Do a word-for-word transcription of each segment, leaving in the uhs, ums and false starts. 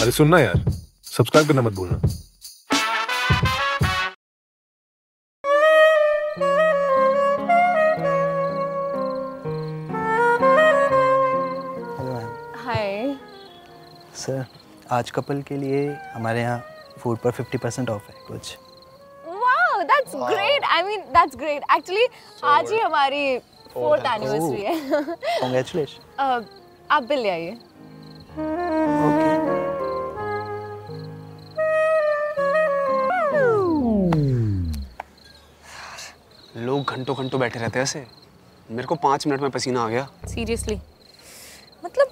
अरे सुनना यार, सब्सक्राइब करना मत भूलना। हाय सर, आज कपल के लिए हमारे यहाँ फूड पर पचास परसेंट ऑफ है कुछ। Wow, that's great. I mean that's great actually. आज ही हमारी फोर्थ एनिवर्सरी है। कांग्रेचुलेशन। आप बिल ले आइए। लोग घंटों घंटों बैठे रहते हैं ऐसे। मेरे को पाँच मिनट में पसीना आ गया। सीरियसली, मतलब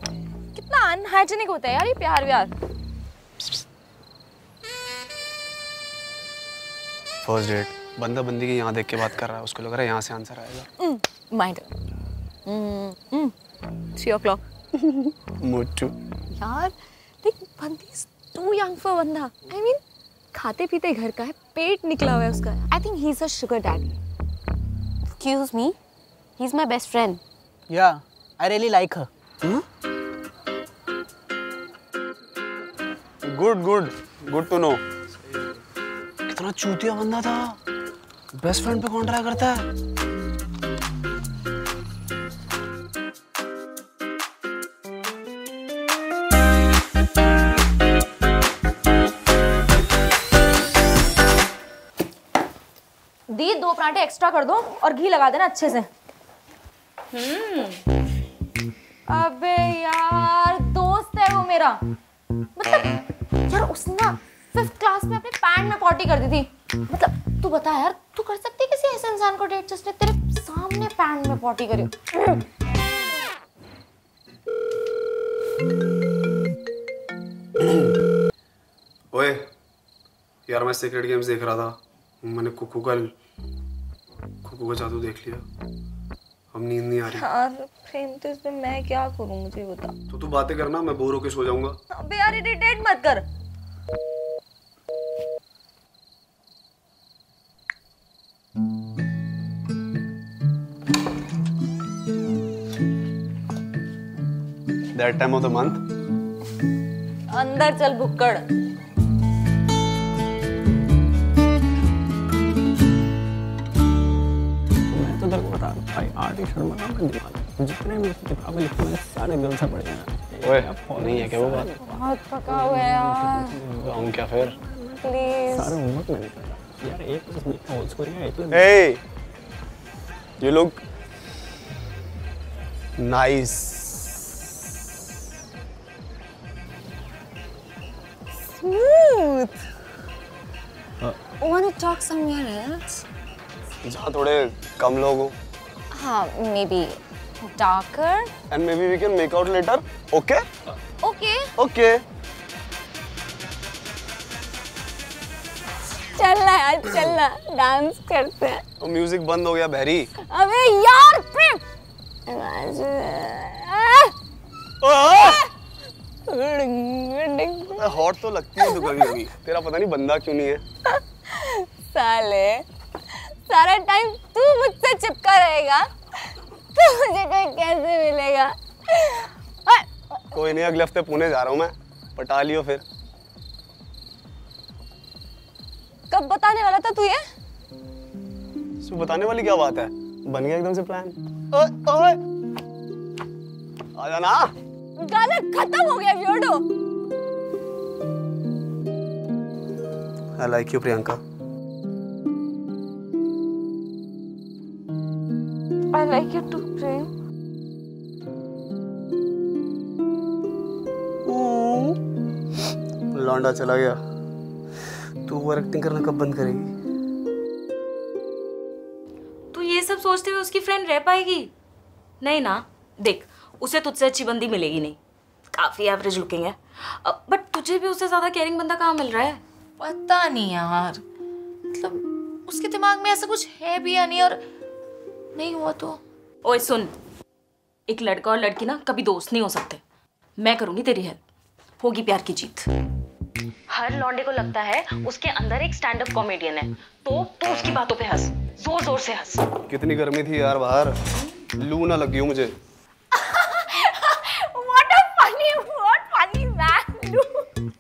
कितना अनहाइजेनिक होता है यार ये प्यार व्यार। फर्स्ट डेट, बंदा बंदी के यहाँ देख के बात कर रहा है, उसको लग रहा है यहाँ से आंसर आएगा। माइंड थ्री ओ क्लॉक मोटू यार देख, बंदी इज टू यंग फॉर बंदा। आई मीन खाते पीते घर का है, पेट निकला हुआ है उसका। I think he is a sugar daddy. Excuse me, he is my best friend. Yeah I really like her. Good good good to know. कितना चूतिया बंदा था, बेस्ट फ्रेंड पे कॉन्ट्रा करता है। दी, दो पराठे एक्स्ट्रा कर दो और घी लगा देना अच्छे से। हम्म। अबे यार, दोस्त है वो मेरा। मतलब यार उसने ना फिफ्थ क्लास में अपने पैंट में पॉटी कर दी थी। मतलब तू बता यार, तू कर सकती है किसी ऐसे इंसान को डेट जिसने तेरे सामने पैंट में पॉटी करी? ओए यार, मैं सीक्रेट गेम्स देख रहा था, मैंने कुकू का कुकू का जादू देख लिया। हम नींद नहीं आ रही यार। प्रेम तो इसमें मैं क्या करूं, मुझे बता। तो तू बातें करना, मैं बोर होके सो जाऊंगा। अबे यार इरिटेट मत कर। That time of the month. अंदर चल भुक्कड़। जितने सारे गर्ल्स पड़े हैं। ओए नहीं है क्या वो बात? बहुत पका हुआ है यार। हम क्या फिर? प्लीज सारे उम्मत में यार एक होल्स को नहीं है। Hey you look nice. Smooth. Want to talk somewhere else? जहाँ थोड़े कम लोग हो। हाँ, maybe darker and maybe we can make out later. Okay? Okay. Okay. चलना यार, चलना डांस करते हैं। तो म्यूजिक बंद हो गया बहरी। अबे यार प्रेम। हॉट तो लगती है तू कभी कभी। तेरा पता नहीं बंदा क्यों नहीं है। साले सारा टाइम तू मुझसे चिपका रहेगा तो मुझे कोई कैसे मिलेगा? कोई नहीं, अगले हफ्ते पुणे जा रहा हूँ मैं, पटा लियो फिर। कब बताने वाला था तू ये? सो बताने वाली क्या बात है, बन गया एकदम से प्लान। ओ, ओ, आ जाना। गाना खत्म हो गया weirdo. I like you Priyanka. I like you too, Prem. Hmm. लौंडा चला गया। तू ओवर एक्टिंग करना कब बंद करेगी? तू ये सब सोचते हुए उसकी फ्रेंड रह पाएगी? नहीं ना, देख उसे तुझसे अच्छी बंदी मिलेगी नहीं। काफी एवरेज लुकिंग है, बट तुझे भी उससे ज्यादा केयरिंग बंदा कहाँ मिल रहा है? पता नहीं यार, मतलब उसके दिमाग में ऐसा कुछ है भी या नहीं। और नहीं हुआ तो? ओए सुन, एक लड़का और लड़की ना कभी दोस्त नहीं हो सकते। मैं करूंगी तेरी हेल्प, होगी प्यार की जीत। हर लौंडे को लगता है उसके अंदर एक स्टैंड अप कॉमेडियन है, तो तू उसकी बातों पे हंस, जोर जोर से हंस। कितनी गर्मी थी यार बाहर, लू ना लगी हो मुझे। What a funny what funny man.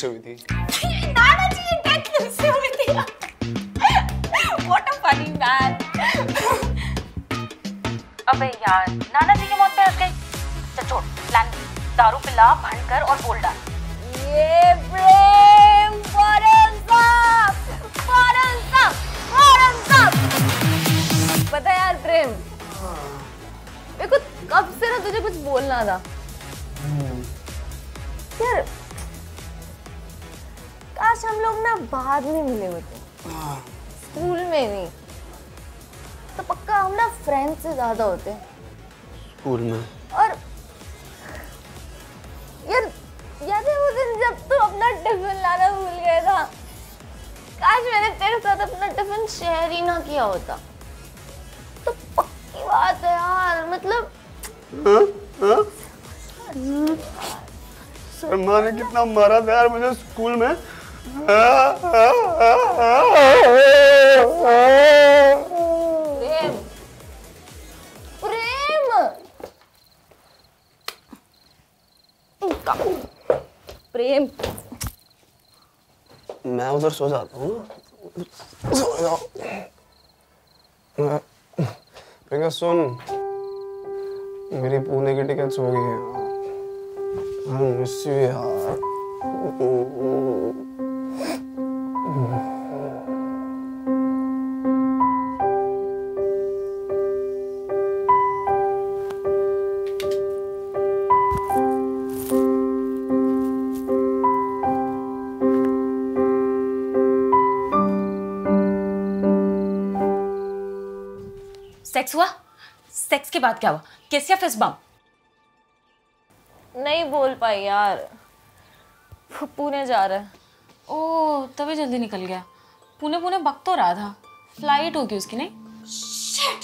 से हुई थी। नाना जी ये डेथ किससे हुई थी? What a funny man। अबे यार नाना जी की मौत पे हंस गई। चल छोड़ प्लान, दारू पिला भंड कर और बोल डाल। ये ब्रेम फॉरेंसिक फॉरेंसिक फॉरेंसिक। पता है यार प्रेम, मेरे को कब से ना तुझे कुछ बोलना था यार। काश हम लोग ना बाद में मिले होते, स्कूल में नहीं तो पक्का हम ना फ्रेंड्स से ज्यादा होते स्कूल में। और यार याद है वो दिन जब तू अपना टिफिन लाना भूल गया था? काश मैंने तेरे साथ अपना टिफिन शेयर ही ना किया होता। तो पक्की बात है यार, मतलब हाँ, हाँ? शर्मा ने कितना मारा था यार मुझे स्कूल में। प्रेम, प्रेम, प्रेम। मैं उधर सो जाता हूँ। सुन, मेरी पुणे की टिकट्स हो गई है। I miss you यार। सेक्स हुआ? सेक्स के बाद क्या हुआ? किस या फिस्ट बम? नहीं बोल पाई यार, पुणे जा रहा है। ओह तभी जल्दी निकल गया। पुणे पुणे बक तो रहा था, फ्लाइट होगी उसकी। नहीं शिट,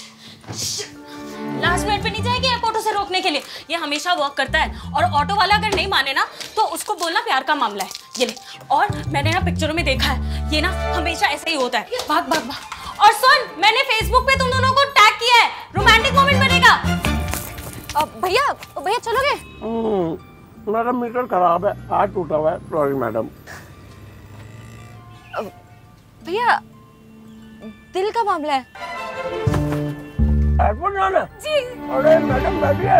लास्ट मिनट पे नहीं जाएगी एक ऑटो से रोकने के लिए। ये हमेशा वर्क करता है। और ऑटो वाला अगर नहीं माने ना तो उसको बोलना प्यार का मामला है ये ले। और मैंने ना पिक्चरों में देखा है ये ना हमेशा ऐसा ही होता है। भाग भाग भाग। और सुन, मैंने फेसबुक पे तुम दोनों को टैग किया है, रोमांटिक मोमेंट बनेगा। भैया भैया चलोगे? मैडम मीटर खराब है, हाथ टूटा हुआ है, सॉरी मैडम। भैया दिल का मामला है। एयरपोर्ट जाना? जी। अरे मैडम बैठिए,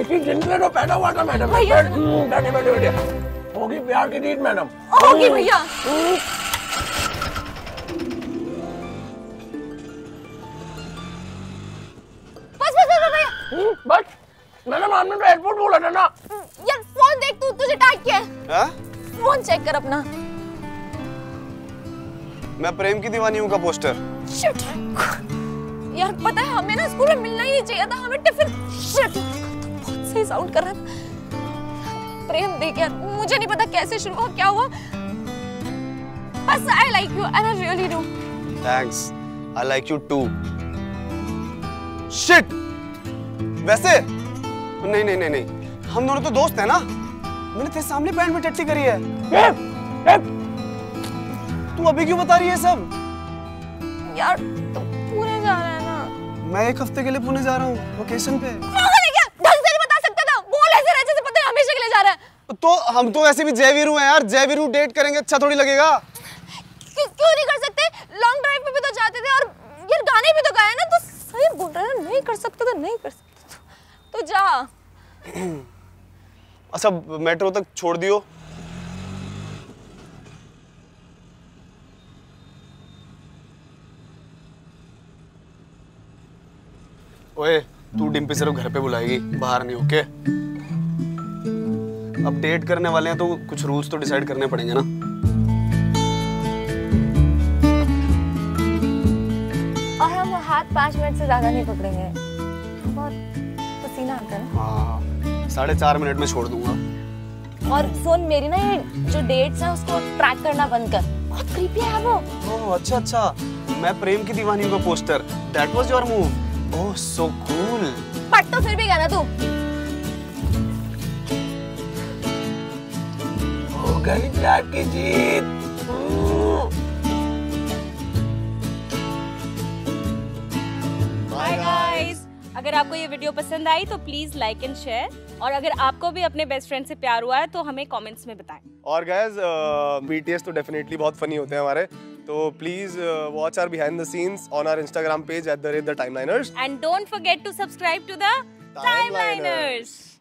इसी जिंदगी में पैदा हुआ था मैडम। भैया बैठिए बैठिए, होगी प्यार की रीत मैडम, होगी भैया। बस बस बस भैया बस। मैंने मामले में एयरपोर्ट बोला था ना यार। फोन देख, तू तुझे टैग किया है। फोन चेक कर अपना। मैं प्रेम की दीवानी हूँ का पोस्टर। शिट यार, पता है हमें ना स्कूल में मिलना ही नहीं चाहिए था। हमें टिफिन। शिट तो बहुत सही साउंड कर रहा था। प्रेम देख यार, मुझे नहीं पता कैसे शुरू हुआ क्या हुआ, बस I like you and I really do. Thanks, I like you too. Shit, वैसे नहीं नहीं नहीं नहीं, हम दोनों तो दोस्त हैं ना। मैंने तेरे सामने पैंट में टट्टी करी है। ए, ए। तू अभी क्यों बता रही है सब? यार तू पुणे जा रहा है ना? मैं एक हफ्ते के लिए पुणे जा रहा हूँ, वोकेशन पे। ढंग से नहीं बता सकता था, बोल ऐसे रहे जैसे पता है हमेशा के लिए जा रहा है। तो हम तो वैसे भी जयवीरू हैं यार, जयवीरू डेट करेंगे अच्छा थोड़ी लगेगा। क्यों क्यों नहीं कर सकते? लॉन्ग ड्राइव पे भी तो जाते थे और यार गाने भी तो गाया ना। तो सही बोल रहा है, नहीं कर सकते तो नहीं कर सकते। तो जा। अच्छा मेट्रो तक छोड़ दियो। ओए तू डिम्पी सिर्फ घर पे बुलाएगी, बाहर नहीं। ओके अब डेट करने वाले हैं तो कुछ रूल्स तो डिसाइड करने पड़ेंगे ना। और हम हाथ पांच मिनट से ज्यादा नहीं पकड़ेंगे। हाँ, साढ़े चार मिनट में छोड़ दूंगा। और फोन मेरी ना ये जो डेट्स हैं उसको ट्रैक करना बंद कर, बहुत क्रीपी है वो। ओह अच्छा अच्छा, मैं प्रेम की दीवानी का poster. That was your move. Oh so cool. But तो फिर भी गया ना तू। ओह गर्ल प्यार की जीत। बाय गाइस, अगर आपको ये वीडियो पसंद आई तो प्लीज लाइक एंड शेयर, और अगर आपको भी अपने बेस्ट फ्रेंड से प्यार हुआ है तो हमें कमेंट्स में बताएं। और गाइस बीटीएस तो डेफिनेटली बहुत फनी होते हैं हमारे, तो please watch our behind the scenes on our Instagram page at the rate the Timeliners, and don't forget to subscribe to the टाइमलाइनर्स।